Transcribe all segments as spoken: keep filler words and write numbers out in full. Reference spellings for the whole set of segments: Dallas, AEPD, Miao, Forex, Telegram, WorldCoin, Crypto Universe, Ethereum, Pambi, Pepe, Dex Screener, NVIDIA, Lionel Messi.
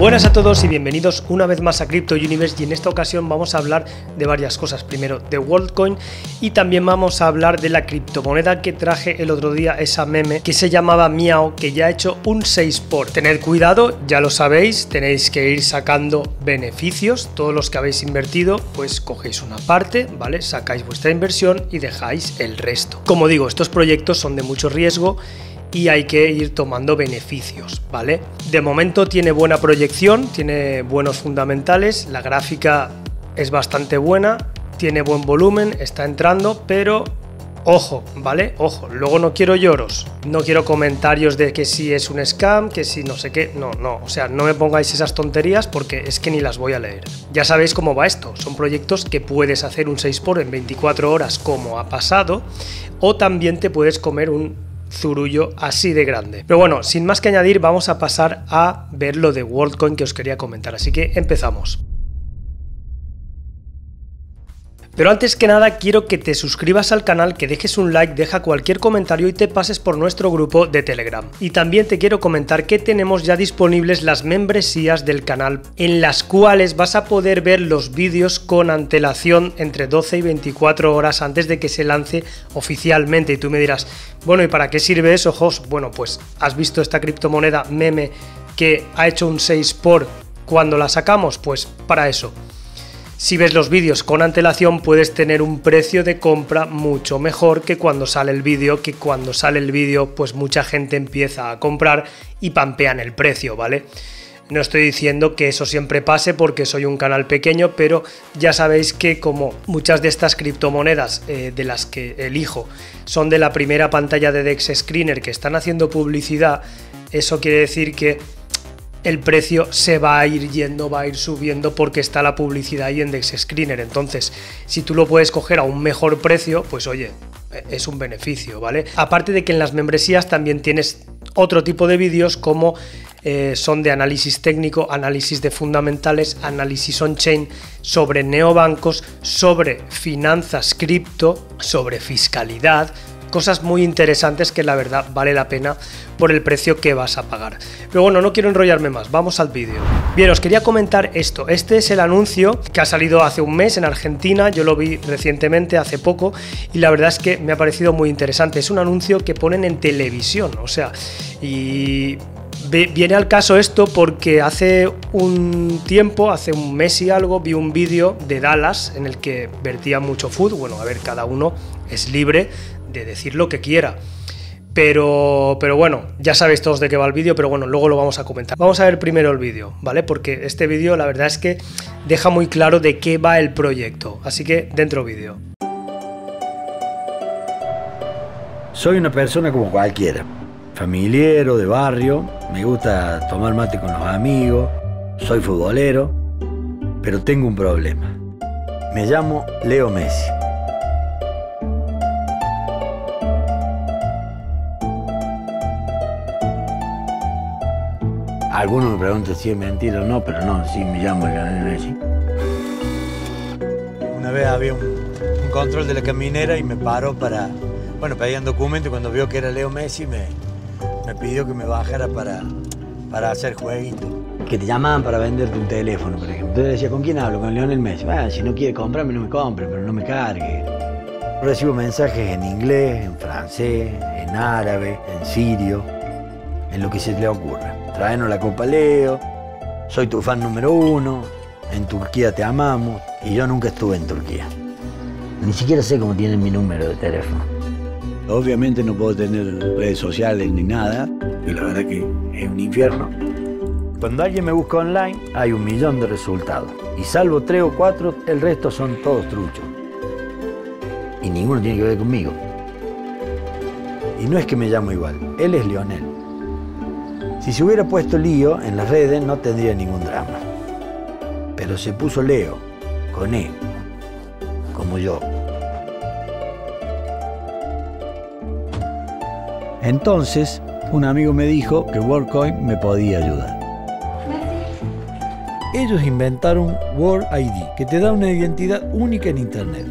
Buenas a todos y bienvenidos una vez más a Crypto Universe, y en esta ocasión vamos a hablar de varias cosas. Primero de WorldCoin, y también vamos a hablar de la criptomoneda que traje el otro día, esa meme que se llamaba Miao, que ya ha hecho un seis por. Tener cuidado, ya lo sabéis, tenéis que ir sacando beneficios. Todos los que habéis invertido, pues cogéis una parte, ¿vale? Sacáis vuestra inversión y dejáis el resto. Como digo, estos proyectos son de mucho riesgo y hay que ir tomando beneficios, ¿vale? De momento tiene buena proyección, tiene buenos fundamentales, la gráfica es bastante buena, tiene buen volumen, está entrando, pero ojo, ¿vale? Ojo, luego no quiero lloros, no quiero comentarios de que si es un scam, que si no sé qué, no, no, o sea, no me pongáis esas tonterías porque es que ni las voy a leer. Ya sabéis cómo va esto, son proyectos que puedes hacer un seis por en veinticuatro horas como ha pasado, o también te puedes comer un zurullo así de grande. Pero bueno, sin más que añadir, vamos a pasar a ver lo de WorldCoin que os quería comentar, así que empezamos. Pero antes que nada quiero que te suscribas al canal, que dejes un like, deja cualquier comentario y te pases por nuestro grupo de Telegram. Y también te quiero comentar que tenemos ya disponibles las membresías del canal, en las cuales vas a poder ver los vídeos con antelación entre doce y veinticuatro horas antes de que se lance oficialmente. Y tú me dirás, bueno, ¿y para qué sirve eso, Jos? Bueno, pues has visto esta criptomoneda meme que ha hecho un seis por cuando la sacamos, pues para eso. Si ves los vídeos con antelación, puedes tener un precio de compra mucho mejor que cuando sale el vídeo, que cuando sale el vídeo pues mucha gente empieza a comprar y pampean el precio, ¿vale? No estoy diciendo que eso siempre pase porque soy un canal pequeño, pero ya sabéis que como muchas de estas criptomonedas eh, de las que elijo son de la primera pantalla de Dex Screener, que están haciendo publicidad, eso quiere decir que el precio se va a ir yendo, va a ir subiendo porque está la publicidad ahí en Dex Screener. Entonces, si tú lo puedes coger a un mejor precio, pues oye, es un beneficio, ¿vale? Aparte de que en las membresías también tienes otro tipo de vídeos como eh, son de análisis técnico, análisis de fundamentales, análisis on-chain, sobre neobancos, sobre finanzas cripto, sobre fiscalidad. Cosas muy interesantes que la verdad vale la pena por el precio que vas a pagar. Pero bueno, no quiero enrollarme más, vamos al vídeo. Bien, os quería comentar esto. Este es el anuncio que ha salido hace un mes en Argentina, yo lo vi recientemente, hace poco, y la verdad es que me ha parecido muy interesante. Es un anuncio que ponen en televisión, o sea, y viene al caso esto porque hace un tiempo, hace un mes y algo, vi un vídeo de Dallas en el que vertía mucho food. Bueno, a ver, cada uno es libre de decir lo que quiera, pero, pero bueno, ya sabéis todos de qué va el vídeo, pero bueno, luego lo vamos a comentar. Vamos a ver primero el vídeo, ¿vale? Porque este vídeo la verdad es que deja muy claro de qué va el proyecto, así que dentro vídeo. Soy una persona como cualquiera, familiero, de barrio, me gusta tomar mate con los amigos, soy futbolero, pero tengo un problema. Me llamo Leo Messi. Algunos me preguntan si es mentira o no, pero no, sí me llamo Lionel Messi. Una vez había un, un control de la caminera y me paró para, bueno, pedía un documento, y cuando vio que era Leo Messi me, me pidió que me bajara para, para hacer jueguito. Que te llamaban para venderte un teléfono, por ejemplo. Entonces decía, ¿con quién hablo? Con Lionel Messi. Bueno, si no quiere comprarme, no me compre, pero no me cargue. Recibo mensajes en inglés, en francés, en árabe, en sirio, en lo que se le ocurra. Traenos la Copa Leo, soy tu fan número uno, en Turquía te amamos, y yo nunca estuve en Turquía. Ni siquiera sé cómo tienen mi número de teléfono. Obviamente no puedo tener redes sociales ni nada, y la verdad que es un infierno. Cuando alguien me busca online, hay un millón de resultados, y salvo tres o cuatro, el resto son todos truchos. Y ninguno tiene que ver conmigo. Y no es que me llamo igual, él es Lionel. Si se hubiera puesto Lío en las redes no tendría ningún drama. Pero se puso Leo, con E, como yo. Entonces, un amigo me dijo que WorldCoin me podía ayudar. Ellos inventaron World I D, que te da una identidad única en Internet.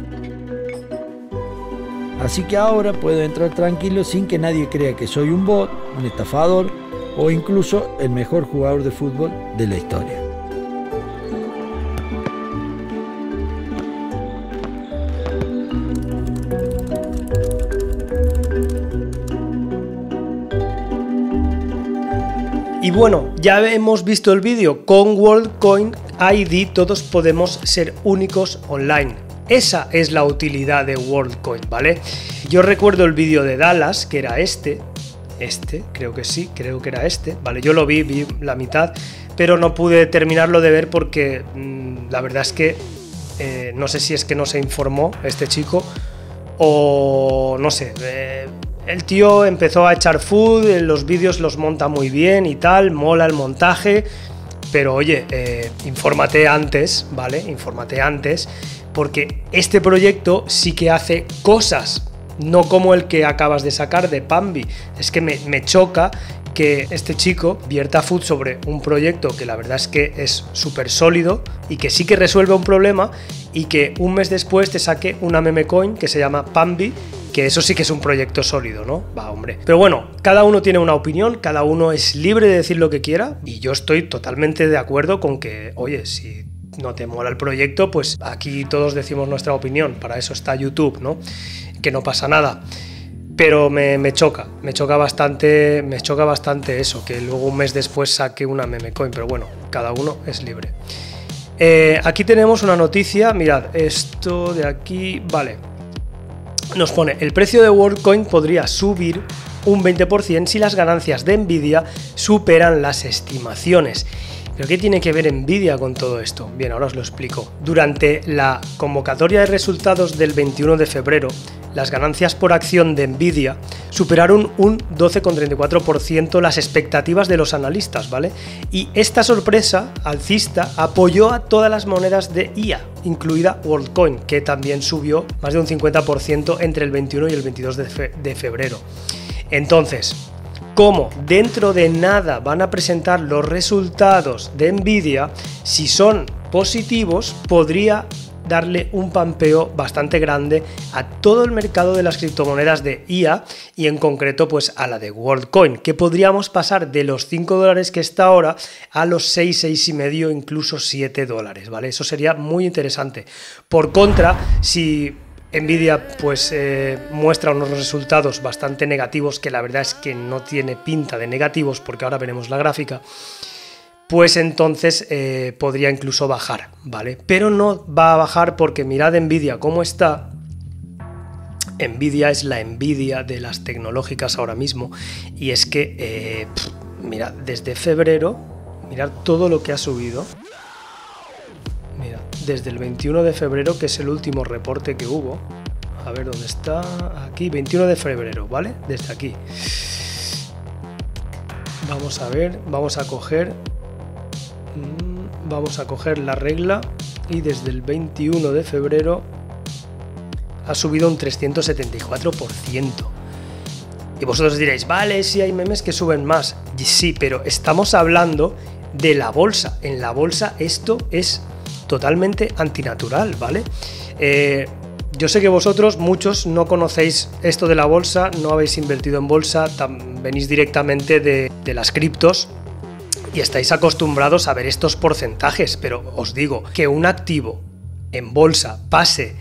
Así que ahora puedo entrar tranquilo sin que nadie crea que soy un bot, un estafador, o incluso el mejor jugador de fútbol de la historia. Y bueno, ya hemos visto el vídeo, con WorldCoin I D todos podemos ser únicos online. Esa es la utilidad de WorldCoin, ¿vale? Yo recuerdo el vídeo de Dallas, que era este, este, creo que sí, creo que era este, ¿vale? Yo lo vi, vi la mitad, pero no pude terminarlo de ver porque mmm, la verdad es que eh, no sé si es que no se informó este chico o no sé... Eh, El tío empezó a echar food, los vídeos los monta muy bien y tal, mola el montaje, pero oye, eh, infórmate antes, ¿vale? Infórmate antes, porque este proyecto sí que hace cosas, no como el que acabas de sacar de Pambi. Es que me, me choca que este chico vierta food sobre un proyecto que la verdad es que es súper sólido y que sí que resuelve un problema y que un mes después te saque una meme coin que se llama Pambi, que eso sí que es un proyecto sólido, ¿no? Va, hombre. Pero bueno, cada uno tiene una opinión, cada uno es libre de decir lo que quiera y yo estoy totalmente de acuerdo con que, oye, si no te mola el proyecto, pues aquí todos decimos nuestra opinión, para eso está YouTube, ¿no? Que no pasa nada. Pero me, me choca, me choca bastante, me choca bastante eso, que luego un mes después saque una memecoin, pero bueno, cada uno es libre. Eh, aquí tenemos una noticia, mirad, esto de aquí, vale. Nos pone, el precio de WorldCoin podría subir un veinte por ciento si las ganancias de NVIDIA superan las estimaciones. ¿Pero qué tiene que ver NVIDIA con todo esto? Bien, ahora os lo explico. Durante la convocatoria de resultados del veintiuno de febrero, las ganancias por acción de NVIDIA superaron un doce coma treinta y cuatro por ciento las expectativas de los analistas, ¿vale? Y esta sorpresa alcista apoyó a todas las monedas de I A, incluida WorldCoin, que también subió más de un cincuenta por ciento entre el veintiuno y el veintidós de febrero. Entonces, como dentro de nada van a presentar los resultados de NVIDIA, si son positivos, podría darle un pampeo bastante grande a todo el mercado de las criptomonedas de I A y en concreto pues a la de WorldCoin, que podríamos pasar de los cinco dólares que está ahora a los seis, seis y medio, incluso siete dólares, ¿vale? Eso sería muy interesante. Por contra, si NVIDIA pues eh, muestra unos resultados bastante negativos, que la verdad es que no tiene pinta de negativos porque ahora veremos la gráfica, pues entonces eh, podría incluso bajar, ¿vale? Pero no va a bajar porque mirad NVIDIA cómo está. NVIDIA es la envidia de las tecnológicas ahora mismo y es que, eh, pff, mirad, desde febrero, mirad todo lo que ha subido. Mirad, desde el veintiuno de febrero, que es el último reporte que hubo. A ver dónde está, aquí, veintiuno de febrero, ¿vale? Desde aquí. Vamos a ver, vamos a coger... Vamos a coger la regla y desde el veintiuno de febrero ha subido un trescientos setenta y cuatro por ciento. Y vosotros diréis, vale, sí hay memes que suben más. Y sí, pero estamos hablando de la bolsa. En la bolsa esto es totalmente antinatural, ¿vale? Eh, yo sé que vosotros, muchos, no conocéis esto de la bolsa, no habéis invertido en bolsa, venís directamente de, de las criptos, y estáis acostumbrados a ver estos porcentajes, pero os digo que un activo en bolsa pase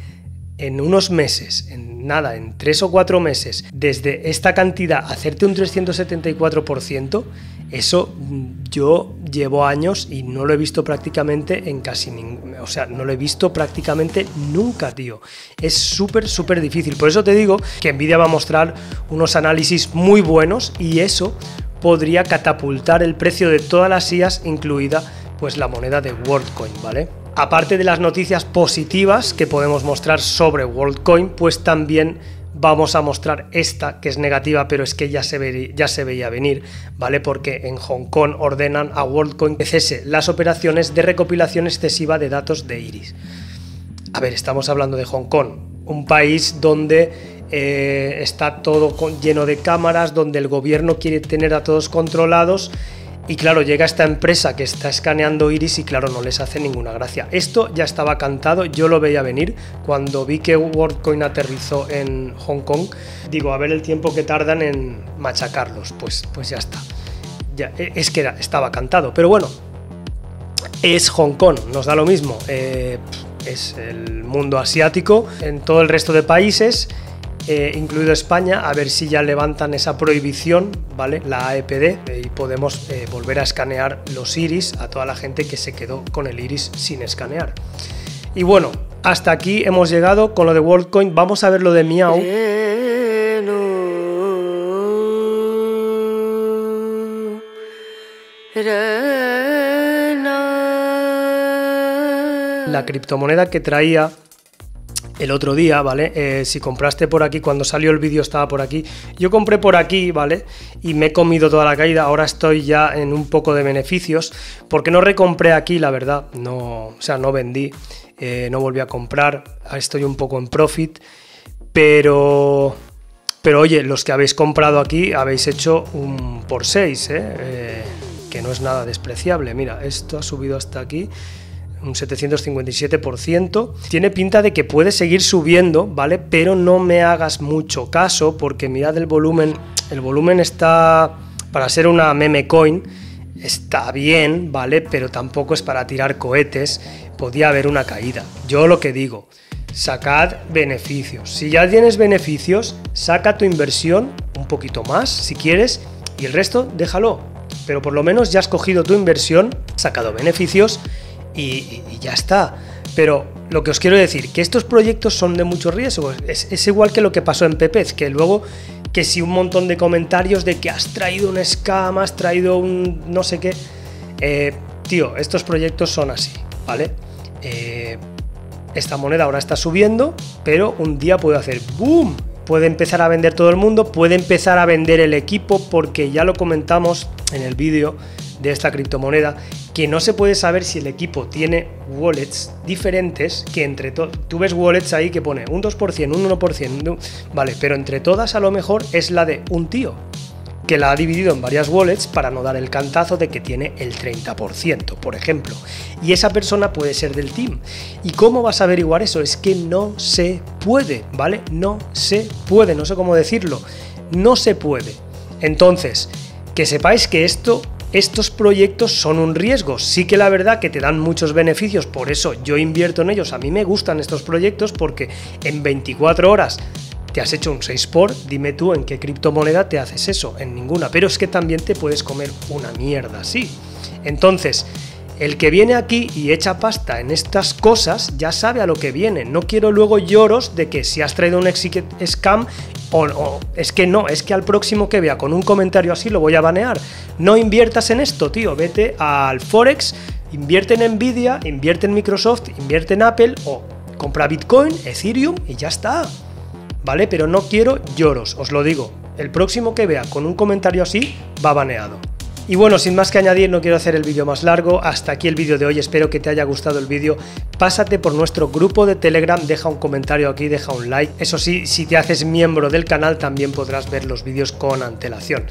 en unos meses, en nada, en tres o cuatro meses, desde esta cantidad a hacerte un trescientos setenta y cuatro por ciento, eso yo llevo años y no lo he visto prácticamente en casi ningún... O sea, no lo he visto prácticamente nunca, tío. Es súper, súper difícil. Por eso te digo que NVIDIA va a mostrar unos análisis muy buenos y eso podría catapultar el precio de todas las I As, incluida pues la moneda de WorldCoin, ¿vale? Aparte de las noticias positivas que podemos mostrar sobre WorldCoin, pues también vamos a mostrar esta, que es negativa, pero es que ya se, ve, ya se veía venir, ¿vale? Porque en Hong Kong ordenan a WorldCoin que cese las operaciones de recopilación excesiva de datos de Iris. A ver, estamos hablando de Hong Kong, un país donde... Eh, está todo con, lleno de cámaras, donde el gobierno quiere tener a todos controlados y claro, llega esta empresa que está escaneando Iris y claro, no les hace ninguna gracia. Esto ya estaba cantado, yo lo veía venir cuando vi que WorldCoin aterrizó en Hong Kong. Digo, a ver el tiempo que tardan en machacarlos, pues, pues ya está. ya, es que era, estaba cantado, pero bueno, es Hong Kong, nos da lo mismo, eh, es el mundo asiático, en todo el resto de países, eh, incluido España, a ver si ya levantan esa prohibición, ¿vale? La A E P D, eh, y podemos eh, volver a escanear los iris a toda la gente que se quedó con el iris sin escanear. Y bueno, hasta aquí hemos llegado con lo de WorldCoin. Vamos a ver lo de Miao. La criptomoneda que traía el otro día, ¿vale? Eh, si compraste por aquí, cuando salió el vídeo estaba por aquí. Yo compré por aquí, ¿vale? Y me he comido toda la caída. Ahora estoy ya en un poco de beneficios. Porque no recompré aquí, la verdad. No, o sea, no vendí. Eh, no volví a comprar. Estoy un poco en profit. Pero... Pero oye, los que habéis comprado aquí habéis hecho un por seis, ¿eh? Eh, que no es nada despreciable. Mira, esto ha subido hasta aquí. Un setecientos cincuenta y siete por ciento. Tiene pinta de que puede seguir subiendo, ¿vale? Pero no me hagas mucho caso porque mirad el volumen. El volumen está, para ser una meme coin, está bien, ¿vale? Pero tampoco es para tirar cohetes. Podía haber una caída. Yo lo que digo, sacad beneficios. Si ya tienes beneficios, saca tu inversión un poquito más, si quieres, y el resto déjalo. Pero por lo menos ya has cogido tu inversión, sacado beneficios, Y, y ya está. Pero lo que os quiero decir, que estos proyectos son de mucho riesgo. Es, es igual que lo que pasó en Pepe, que luego, que si un montón de comentarios de que has traído un scam, has traído un no sé qué. Eh, tío, estos proyectos son así, ¿vale? Eh, esta moneda ahora está subiendo, pero un día puede hacer boom. Puede empezar a vender todo el mundo, puede empezar a vender el equipo, porque ya lo comentamos en el vídeo de esta criptomoneda, que no se puede saber si el equipo tiene wallets diferentes, que entre todos, tú ves wallets ahí que pone un dos por ciento, un uno por ciento, vale, pero entre todas a lo mejor es la de un tío, que la ha dividido en varias wallets para no dar el cantazo de que tiene el treinta por ciento, por ejemplo, y esa persona puede ser del team. ¿Y cómo vas a averiguar eso? Es que no se puede, ¿vale? No se puede, no sé cómo decirlo, no se puede. Entonces, que sepáis que esto... Estos proyectos son un riesgo, sí que la verdad que te dan muchos beneficios, por eso yo invierto en ellos, a mí me gustan estos proyectos porque en veinticuatro horas te has hecho un seis por, dime tú en qué criptomoneda te haces eso, en ninguna, pero es que también te puedes comer una mierda, sí. Entonces, el que viene aquí y echa pasta en estas cosas ya sabe a lo que viene, no quiero luego lloros de que si has traído un scam... O, o, es que no, es que al próximo que vea con un comentario así lo voy a banear. No inviertas en esto, tío, vete al Forex, invierte en NVIDIA, invierte en Microsoft, invierte en Apple o compra Bitcoin, Ethereum y ya está, ¿vale? Pero no quiero lloros, os lo digo, el próximo que vea con un comentario así va baneado. Y bueno, sin más que añadir, no quiero hacer el vídeo más largo, hasta aquí el vídeo de hoy, espero que te haya gustado el vídeo, pásate por nuestro grupo de Telegram, deja un comentario aquí, deja un like, eso sí, si te haces miembro del canal también podrás ver los vídeos con antelación.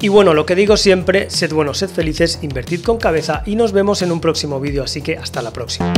Y bueno, lo que digo siempre, sed buenos, sed felices, invertid con cabeza y nos vemos en un próximo vídeo, así que hasta la próxima.